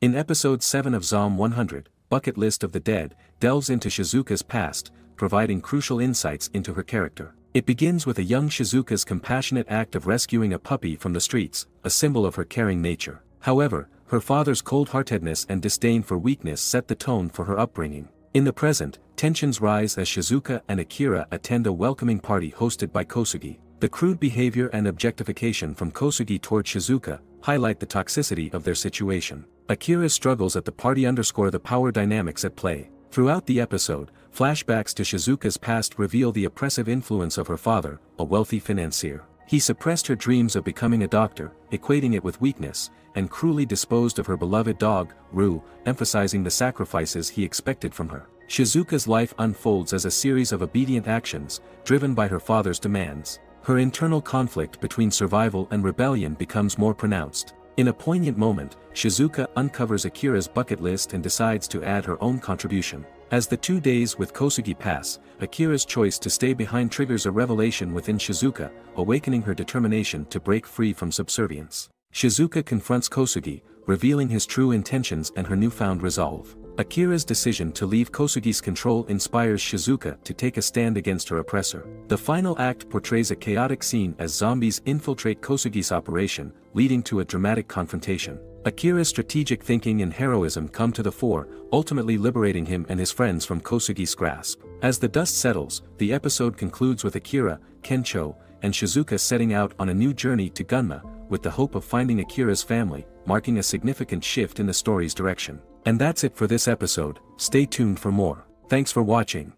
In Episode 7 of Zom 100, Bucket List of the Dead delves into Shizuka's past, providing crucial insights into her character. It begins with a young Shizuka's compassionate act of rescuing a puppy from the streets, a symbol of her caring nature. However, her father's cold-heartedness and disdain for weakness set the tone for her upbringing. In the present, tensions rise as Shizuka and Akira attend a welcoming party hosted by Kosugi. The crude behavior and objectification from Kosugi toward Shizuka highlight the toxicity of their situation. Akira's struggles at the party underscore the power dynamics at play. Throughout the episode, flashbacks to Shizuka's past reveal the oppressive influence of her father, a wealthy financier. He suppressed her dreams of becoming a doctor, equating it with weakness, and cruelly disposed of her beloved dog, Rue, emphasizing the sacrifices he expected from her. Shizuka's life unfolds as a series of obedient actions, driven by her father's demands. Her internal conflict between survival and rebellion becomes more pronounced. In a poignant moment, Shizuka uncovers Akira's bucket list and decides to add her own contribution. As the 2 days with Kosugi pass, Akira's choice to stay behind triggers a revelation within Shizuka, awakening her determination to break free from subservience. Shizuka confronts Kosugi, revealing his true intentions and her newfound resolve. Akira's decision to leave Kosugi's control inspires Shizuka to take a stand against her oppressor. The final act portrays a chaotic scene as zombies infiltrate Kosugi's operation, leading to a dramatic confrontation. Akira's strategic thinking and heroism come to the fore, ultimately liberating him and his friends from Kosugi's grasp. As the dust settles, the episode concludes with Akira, Kencho, and Shizuka setting out on a new journey to Gunma, with the hope of finding Akira's family, marking a significant shift in the story's direction. And that's it for this episode. Stay tuned for more. Thanks for watching.